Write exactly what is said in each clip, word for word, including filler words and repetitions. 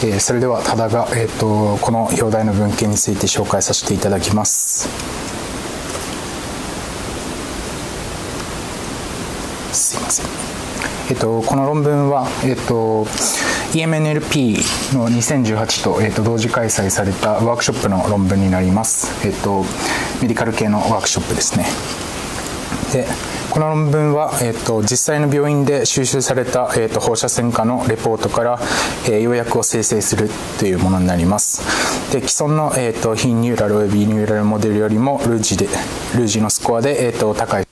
えー、それではただが、えー、とこの表題の文献について紹介させていただきます。すいません、えー、とこの論文は、えー、と イーエムエヌエルピー のにせんじゅうはち と,、えー、と同時開催されたワークショップの論文になります。えー、とメディカル系のワークショップですね。でこの論文は、えー、と実際の病院で収集された、えー、と放射線科のレポートから、えー、要約を生成するというものになります。で既存の、えー、と非ニューラルおよびニューラルモデルよりもルージでルージのスコアで、えー、と高い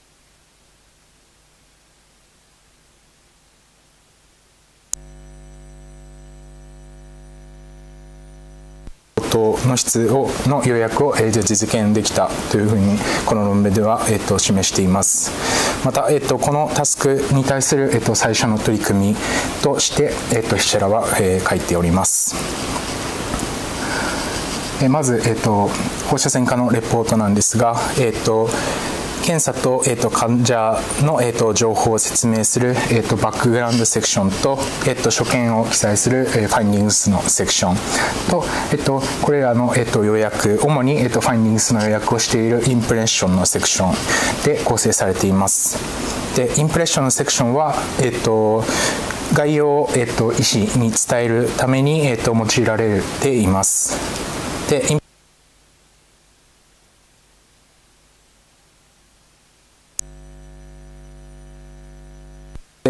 の質をの要約を、えー、実現できたというふうにこの論文では、えー、と示しています。また、えー、とこのタスクに対する、えー、と最初の取り組みとして、えー、と筆者らは、えー、書いております。えー、まず、えー、と放射線科のレポートなんですが、えー、と検査 と,、えー、と患者の、えー、と情報を説明する、えー、とバックグラウンドセクション と,、えー、と所見を記載する、えー、ファインディングスのセクション と,、えー、とこれらの、えー、と要約主に、えー、とファインディングスの要約をしているインプレッションのセクションで構成されています。でインプレッションのセクションは、えー、と概要を、えー、と医師に伝えるために、えー、と用いられています。で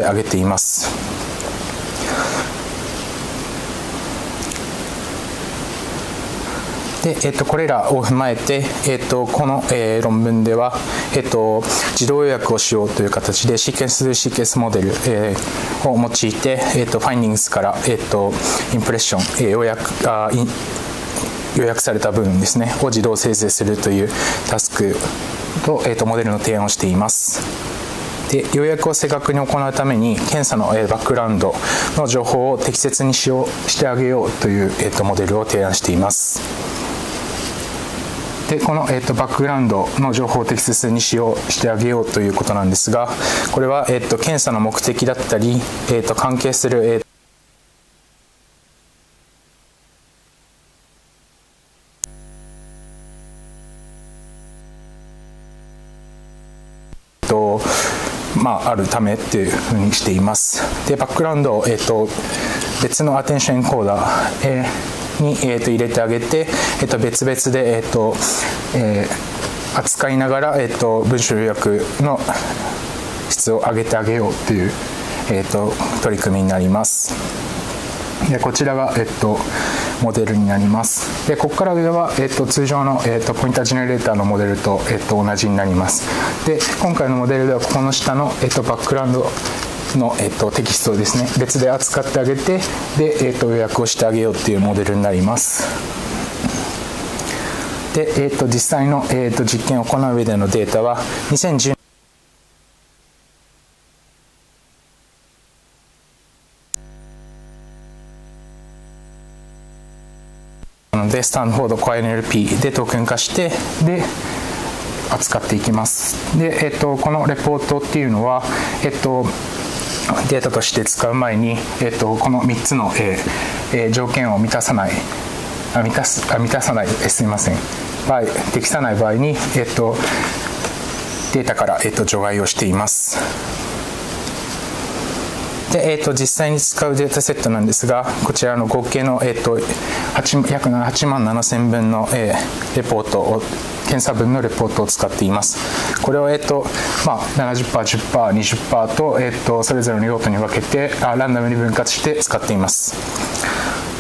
挙げています。で、えっと、これらを踏まえて、えっと、この、えー、論文では、えっと、自動予約をしようという形でシーケンス・シーケンスモデル、えー、を用いて、えっと、ファインディングスから、えっと、インプレッション、えー、予約あ予約された部分ですねを自動生成するというタスクと、えっと、モデルの提案をしています。で要約を正確に行うために検査のバックグラウンドの情報を適切に使用してあげようという、えー、とモデルを提案しています。でこの、えー、とバックグラウンドの情報を適切に使用してあげようということなんですが、これは、えー、と検査の目的だったり、えー、と関係する、えーとまあ、あるためっていうふうにしています。でバックグラウンドを、えー、と別のアテンションエンコーダー、えー、に、えー、と入れてあげて、えー、と別々で、えーとえー、扱いながら、えー、と文章要約の質を上げてあげようという、えー、と取り組みになります。でこちらが、えー、とモデルになります。でここから上は、えー、と通常の、えー、とポインタージェネレーターのモデル と,、えー、と同じになります。で今回のモデルではここの下の、えー、とバックグラウンドの、えー、とテキストをですね別で扱ってあげてで、えー、と予約をしてあげようというモデルになります。で、えー、と実際の、えー、と実験を行う上でのデータはにせんじゅうねんでスタンフォードコア エヌエルピー でトークン化してで扱っていきます。で、えっと、このレポートっていうのは、えっと、データとして使う前に、えっと、このみっつの、えーえー、条件を満たさないあ満たすあ満たさない、えー、すみません場合適さない場合に、えっと、データから、えっと、除外をしています。でえー、と実際に使うデータセットなんですが、こちらの合計の、えー、と約はちまんななせん分の、えー、レポートを検査分のレポートを使っています。これを、えーとまあ、ななじゅっパーセント、じゅっパーセント、にじゅっパーセント と,、えー、とそれぞれの用途に分けてあランダムに分割して使っています。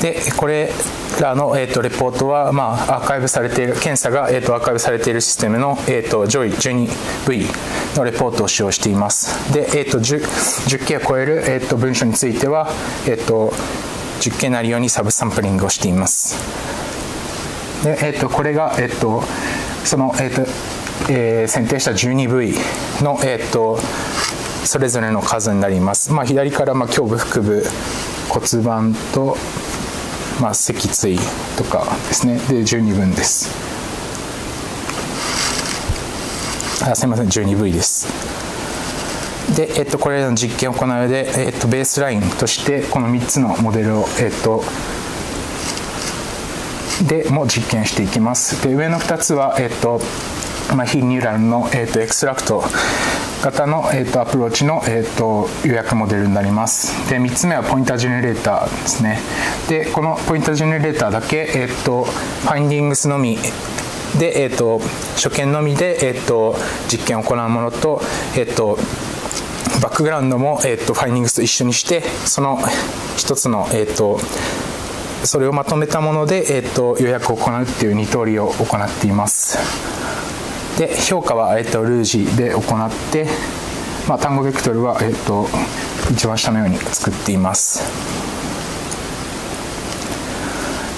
でこれらの、えー、とレポートは、まあ、アーカイブされている検査が、えー、とアーカイブされているシステムの、えー、と上位 じゅうにブイ のレポートを使用しています。で、えー、と 10, 10件を超える、えー、と文書については、えー、とじゅっ件なりようにサブサンプリングをしています。で、えー、とこれが、えー、とその、えーとえー、選定した じゅうにブイ の、えー、とそれぞれの数になります。まあ、左から、まあ、胸部腹部骨盤とまあ、脊椎とかですねでじゅうにぶんですあすみません じゅうにブイ ですで、えっと、これらの実験を行う上で、えっと、ベースラインとしてこのみっつのモデルを、えっと、でも実験していきます。で、上のふたつは、えっとまあ、非ニューラルの、えっと、エクストラクト型の、えっと、アプローチの、えっと、予約モデルになります。で、みっつめはポインタージェネレーターですね。で、このポインタージェネレーターだけ、えっと、ファインディングスのみで、えっと、初見のみで、えっと、実験を行うものと、えっとバックグラウンドも、えー、とファインディングスと一緒にしてその一つの、えー、とそれをまとめたもので、えー、と予約を行うっていうに通りを行っています。で、評価は、えー、とルージで行って、まあ、単語ベクトルは、えー、と一番下のように作っています。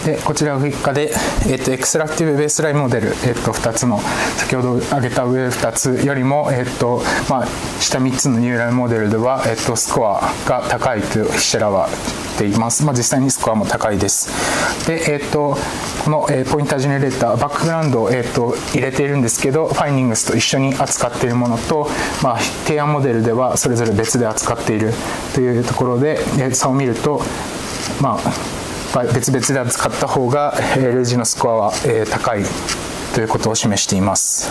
で、こちらは結果で、えー、とエクストラクティブベースラインモデル、えー、とふたつの先ほど挙げた上ふたつよりも、えーとまあ、下みっつのニューラルモデルでは、えー、とスコアが高いと筆者らは言っています、まあ、実際にスコアも高いです。で、えー、とこの、えー、ポインタージェネレーターバックグラウンドを、えー、と入れているんですけどファインディングスと一緒に扱っているものと、まあ、提案モデルではそれぞれ別で扱っているというところで、えー、差を見るとまあ別々で扱った方がルージのスコアは高いということを示しています。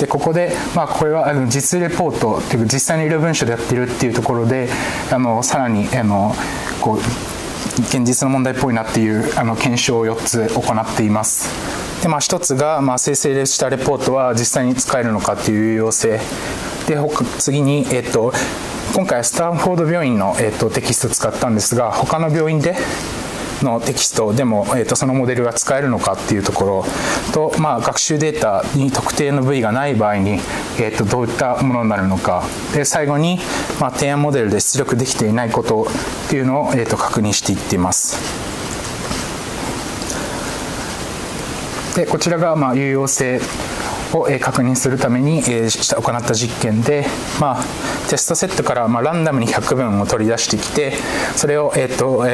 で、ここで、まあ、これは実レポートという実際にいる文書でやっているっていうところであのさらにあのこう現実の問題っぽいなっていうあの検証をよっつ行っています。で、まあ、ひとつが、まあ、生成したレポートは実際に使えるのかという有用性で次にえっと今回はスタンフォード病院の、えー、とテキストを使ったんですが他の病院でのテキストでも、えー、とそのモデルが使えるのかっていうところと、まあ、学習データに特定の部位がない場合に、えー、とどういったものになるのかで最後に、まあ、提案モデルで出力できていないことっていうのを、えー、と確認していっています。で、こちらがまあ有用性を確認するために行った実験で、まあ、テストセットからまあランダムにひゃくぶんを取り出してきてそれをえっと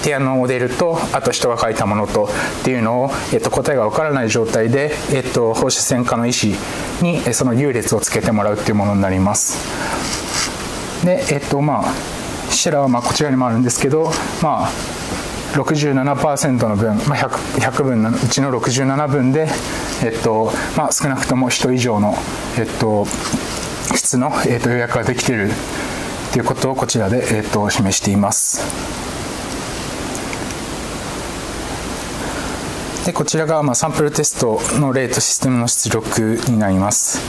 提案のモデルとあと人が書いたものとっていうのをえっと答えが分からない状態でえっと放射線科の医師にその優劣をつけてもらうっていうものになります。で、えっとまあ筆者らはまあこちらにもあるんですけどまあろくじゅうななパーセント の分、まあ、100, ひゃくぶんのうちのろくじゅうななぶんで、えっとまあ、少なくとも人以上の、えっと、質の、えっと、予約ができているということをこちらで、えっと、示しています。で、こちらが、まあ、サンプルテストの例とシステムの出力になります。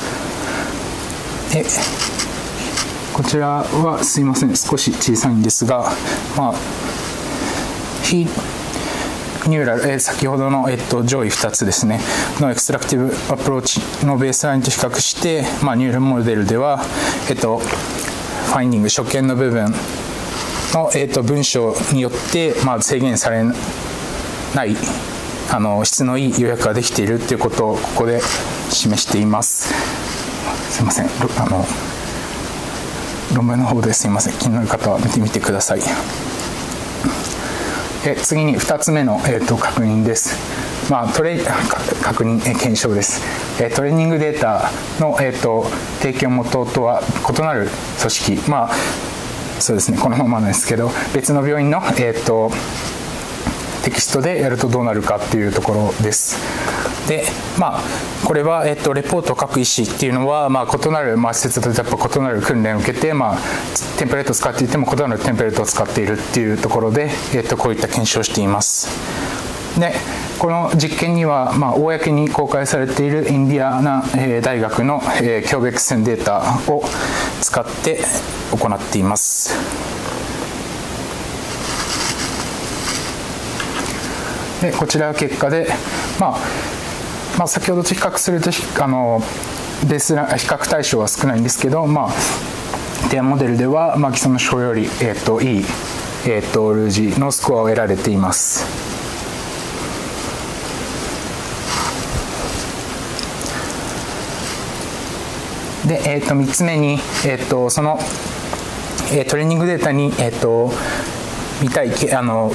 で、こちらはすいません少し小さいんですが、まあ非ニューラル、えー、先ほどの、えっと、上位ふたつですねのエクストラクティブアプローチのベースラインと比較して、まあ、ニューラルモデルでは、えっと、ファインディング初見の部分の、えっと、文章によって、まあ、制限されないあの質のいい予約ができているということをここで示しています。すいませんあの論文の方ですいません気になる方は見てみてください。次にふたつめの、えー、と確認です、まあ、トレ確認、えー、検証です、えー、トレーニングデータの、えー、と提供元とは異なる組織、まあそうですね、このままなんですけど別の病院の、えー、とテキストでやるとどうなるかっていうところです。で、まあ、これは、えっと、レポートを書く医師っていうのは、まあ、異なる、まあ、施設とやっぱ異なる訓練を受けて、まあ、テンプレートを使っていても異なるテンプレートを使っているっていうところで、えっと、こういった検証をしています。で、この実験には、まあ、公に公開されているインディアナ大学の強ベックス線データを使って行っています。で、こちらは結果で、まあまあ、先ほどと比較するとあのベースラ比較対象は少ないんですけど、まあ、提案モデルでは、まあ、既存の書より、えー、といい、えー、とルージのスコアを得られています。で、えー、とみっつめに、えー、とそのトレーニングデータに、えー、と見たいあの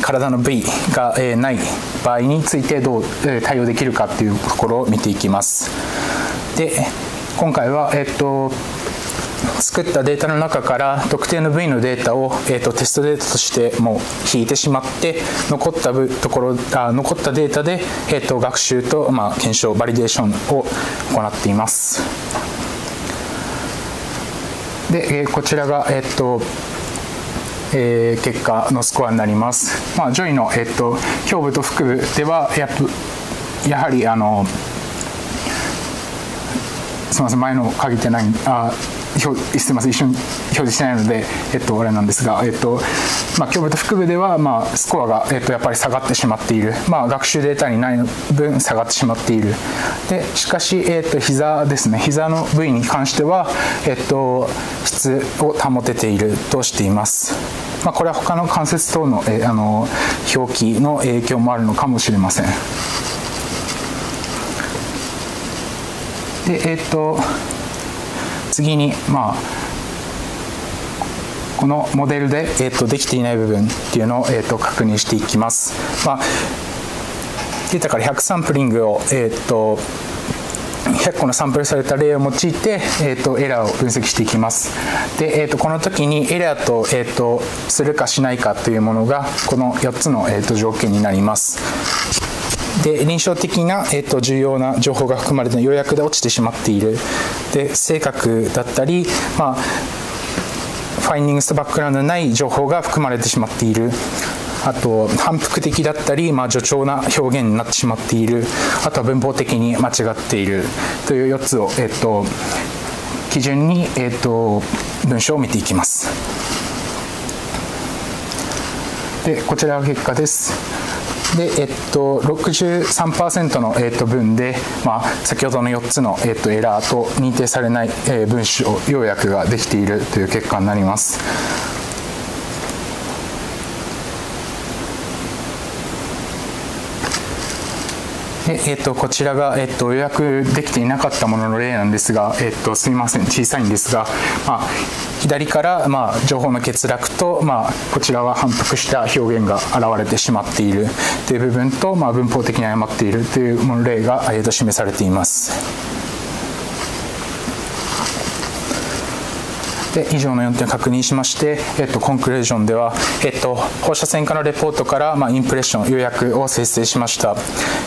体の部位がない場合についてどう対応できるかというところを見ていきます。で、今回は、えっと作ったデータの中から特定の部位のデータを、えー、とテストデータとしてもう引いてしまって、残った部ところあ残ったデータで、えー、と学習と、まあ、検証バリデーションを行っています。で、えー、こちらが、えーとえー、結果のスコアになります。まあ、上位の、えー、と胸部と腹部ではやっぱやはりあのすみません、前の限ってないあ表すみません一緒に表示してないので、えっと、あれなんですが、えっとまあ、胸部と腹部では、まあ、スコアが、えっと、やっぱり下がってしまっている、まあ、学習データにない分下がってしまっている。でしかし、えっと、膝ですね、膝の部位に関しては、えっと、質を保てているとしています。まあ、これは他の関節等の、えー、あの表記の影響もあるのかもしれません。でえっと次に、まあ、このモデルで、えー、とできていない部分っていうのを、えー、と確認していきます。まあ、データからひゃくサンプリングを、えー、とひゃっこのサンプルされた例を用いて、えー、とエラーを分析していきます。で、えー、とこの時にエラー と,、えー、とするかしないかというものがこのよっつの、えー、と条件になります。で臨床的な、えー、と重要な情報が含まれて要約で落ちてしまっている。で正確だったり、まあ、ファインディングスとバックグラウンドのない情報が含まれてしまっている。あと反復的だったり、まあ、助長な表現になってしまっている。あとは文法的に間違っているというよっつを、えー、と基準に、えー、と文章を見ていきます。でこちらが結果です。でえっと、ろくじゅうさんパーセント の、えっと、分で、まあ、先ほどのよっつの、えっと、エラーと認定されない、えー、文章要約ができているという結果になります。でえっと、こちらが、えっと、要約できていなかったものの例なんですが、えっと、すみません小さいんですが、まあ、左から、まあ、情報の欠落と、まあ、こちらは反復した表現が現れてしまっているという部分と、まあ、文法的に誤っているという例が、えー、と示されています。で以上のよんてんを確認しまして、えー、とコンクルージョンでは、えー、と放射線科のレポートから、まあ、インプレッション要約を生成しました。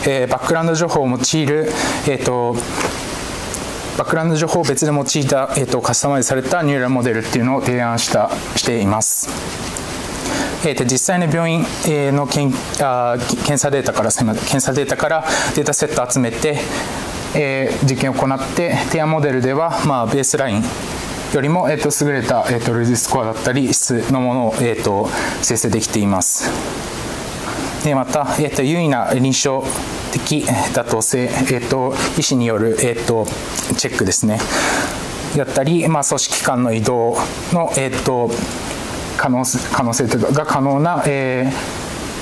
えー、バックグラウンド情報を用いる、えーとバックグラウンド情報を別で用いた、えー、とカスタマイズされたニューラルモデルっていうのを提案したしています。えー、と実際の病院の検査データから検査データからデータセットを集めて、えー、実験を行って、提案モデルでは、まあ、ベースラインよりも、えー、と優れた、えー、とルーズスコアだったり質のものを、えー、と生成できています。でまた、えー、と優位な臨床的妥当性、えー、と医師による、えー、とチェックですねだったり、まあ、組織間の移動の、えー、と可能可能性というかが可能な、え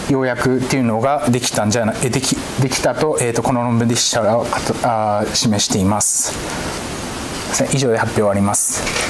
ー、要約というのができたんじゃないで き, できた と,、えー、とこの論文で示しています。以上で発表を終わります。